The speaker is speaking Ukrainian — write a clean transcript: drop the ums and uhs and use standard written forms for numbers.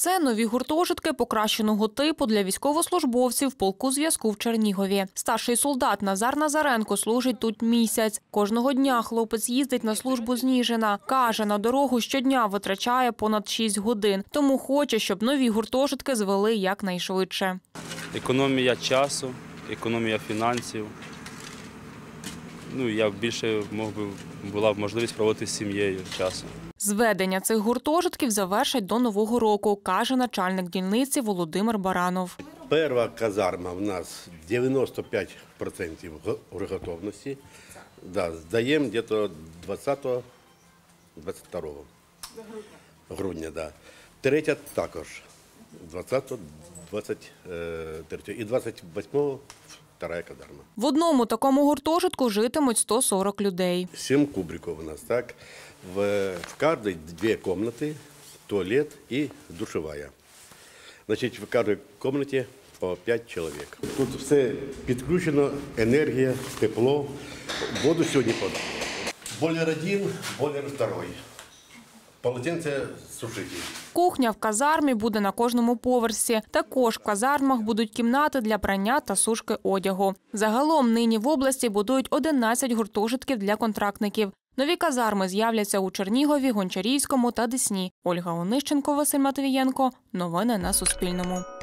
Це нові гуртожитки покращеного типу для військовослужбовців полку зв'язку в Чернігові. Старший солдат Назар Назаренко служить тут місяць. Кожного дня хлопець їздить на службу з Ніжина. Каже, на дорогу щодня витрачає понад 6 годин. Тому хоче, щоб нові гуртожитки звели якнайшвидше. Економія часу, економія фінансів. Я більше була б можливість проводити з сім'єю часу. Зведення цих гуртожитків завершать до Нового року, каже начальник дільниці Володимир Баранов. Перша казарма в нас 95% в готовності. Здаємо десь 20-22 грудня. Третя також 20-23 і 28-го. В одному такому гуртожитку житимуть 140 людей. 7 кубриків у нас, так? В кожній 2 кімнати, туалет і душова. Значить, в кожній кімнаті по 5 чоловік. Тут все підключено, енергія, тепло. Воду сьогодні подали. Бойлер 1, бойлер 2. Полотенце сушити. Кухня в казармі буде на кожному поверсі. Також в казармах будуть кімнати для прання та сушки одягу. Загалом нині в області будують 11 гуртожитків для контрактників. Нові казарми з'являться у Чернігові, Гончарівському та Десні. Ольга Онищенко, Василь Матвієнко. Новини на Суспільному.